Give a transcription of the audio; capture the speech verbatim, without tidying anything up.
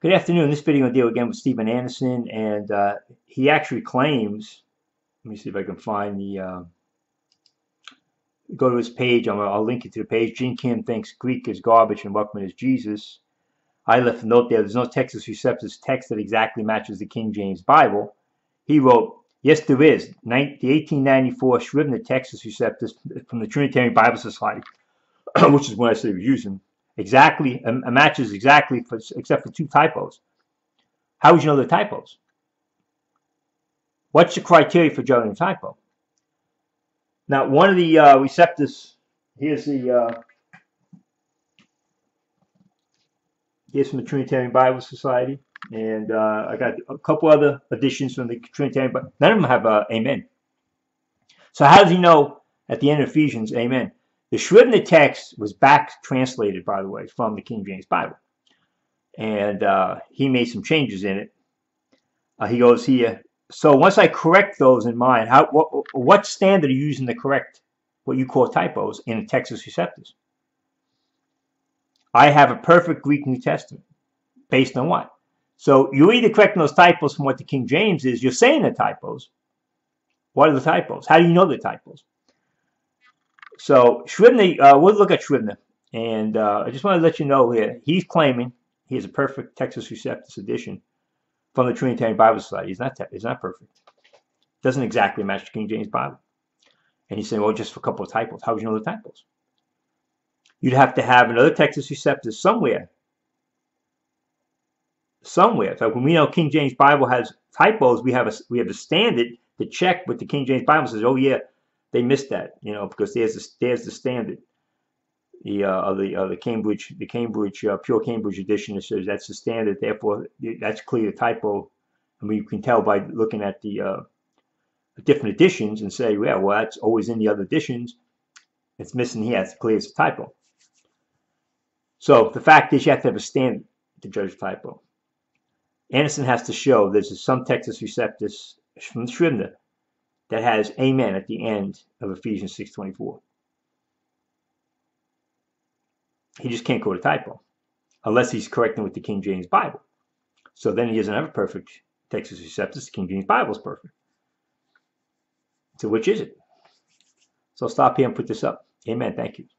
Good afternoon. In this video, I'll deal again with Steven Anderson, and uh, he actually claims. Let me see if I can find the. Uh, go to his page. I'm, I'll link you to the page. Gene Kim thinks Greek is garbage and Ruckman is Jesus. I left a note there. There's no Textus Receptus text that exactly matches the King James Bible. He wrote, "Yes, there is. Nin the eighteen ninety-four Shriven Textus Receptus from the Trinitarian Bible Society, which is what I said he was using." Exactly, a, a matches exactly, for, except for two typos. How would you know the typos? What's the criteria for judging a typo? Now, one of the uh, receptus, here's the, uh, here's from the Trinitarian Bible Society, and uh, I got a couple other editions from the Trinitarian Bible. None of them have uh, amen. So how does he know at the end of Ephesians, amen? The Shrivener text was back translated, by the way, from the King James Bible, and uh, he made some changes in it. Uh, he goes here. So once I correct those in mind, how what, what standard are you using to correct what you call typos in the Textus Receptus? I have a perfect Greek New Testament. Based on what? So you're either correcting those typos from what the King James is. You're saying the typos. What are the typos? How do you know the typos? So Shrivener, uh, we'll look at Shrivener, and uh, I just want to let you know here, he's claiming he has a perfect Textus Receptus edition from the Trinitarian Bible Society. It's not, it's not perfect. It doesn't exactly match the King James Bible. And he's saying, well, just for a couple of typos. How would you know the typos? You'd have to have another Textus Receptus somewhere. Somewhere. So when we know King James Bible has typos, we have a, we have a standard to check with the King James Bible. Says, oh, yeah. They missed that, you know, because there's the there's the standard, the uh, the uh, the Cambridge the Cambridge uh, pure Cambridge edition that says that's the standard. Therefore, that's clearly a typo, and we can tell by looking at the uh, different editions and say, yeah, well, that's always in the other editions. It's missing here. It's clear it's a typo. So the fact is, you have to have a standard to judge a typo. Anderson has to show there's some Textus Receptus from Shrivener that has amen at the end of Ephesians six twenty-four. He just can't go to typo, unless he's correcting with the King James Bible. So then he doesn't have a perfect Textus Receptus. The King James Bible is perfect. So which is it? So I'll stop here and put this up. Amen. Thank you.